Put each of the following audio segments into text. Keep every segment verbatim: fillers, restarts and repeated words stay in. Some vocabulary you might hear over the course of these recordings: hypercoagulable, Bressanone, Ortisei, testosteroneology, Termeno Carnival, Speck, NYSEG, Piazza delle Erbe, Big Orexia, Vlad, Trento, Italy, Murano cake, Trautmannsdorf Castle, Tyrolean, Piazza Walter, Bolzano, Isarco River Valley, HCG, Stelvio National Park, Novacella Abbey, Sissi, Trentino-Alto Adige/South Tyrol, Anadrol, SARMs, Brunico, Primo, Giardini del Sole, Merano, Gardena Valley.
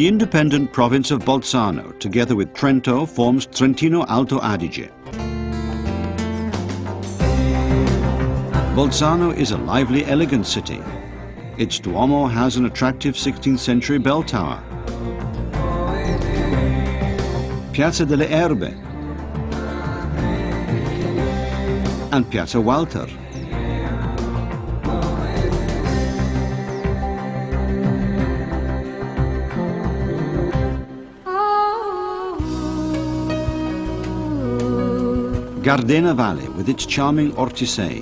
The independent province of Bolzano, together with Trento, forms Trentino-Alto Adige. Bolzano is a lively, elegant city. Its Duomo has an attractive sixteenth century bell tower. Piazza delle Erbe and Piazza Walter. Gardena Valley with its charming Ortisei.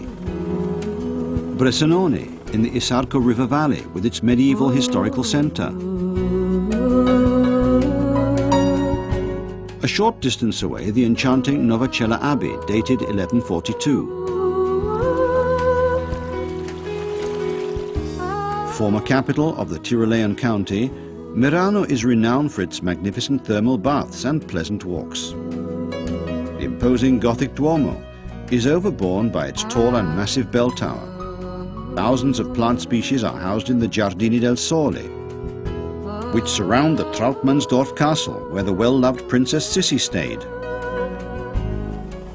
Bressanone in the Isarco River Valley with its medieval historical center. A short distance away, the enchanting Novacella Abbey, dated eleven forty-two. Former capital of the Tyrolean county, Merano is renowned for its magnificent thermal baths and pleasant walks. The imposing Gothic Duomo is overborne by its tall and massive bell tower. Thousands of plant species are housed in the Giardini del Sole, which surround the Trautmannsdorf Castle, where the well-loved Princess Sissi stayed.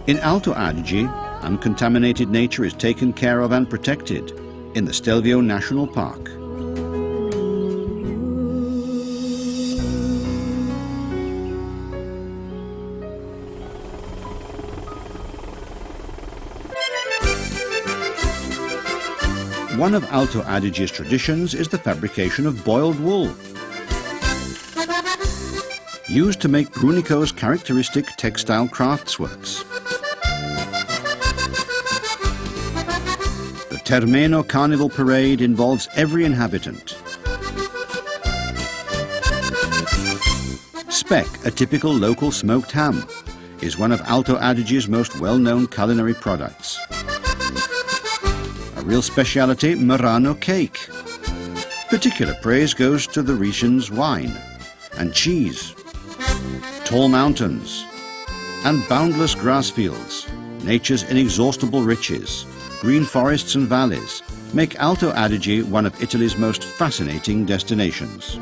In Alto Adige, uncontaminated nature is taken care of and protected in the Stelvio National Park. One of Alto Adige's traditions is the fabrication of boiled wool, used to make Brunico's characteristic textile craftsworks. The Termeno Carnival parade involves every inhabitant. Speck, a typical local smoked ham, is one of Alto Adige's most well-known culinary products. A real speciality, Murano cake. Particular praise goes to the region's wine and cheese. Tall mountains and boundless grass fields, nature's inexhaustible riches, green forests and valleys, make Alto Adige one of Italy's most fascinating destinations.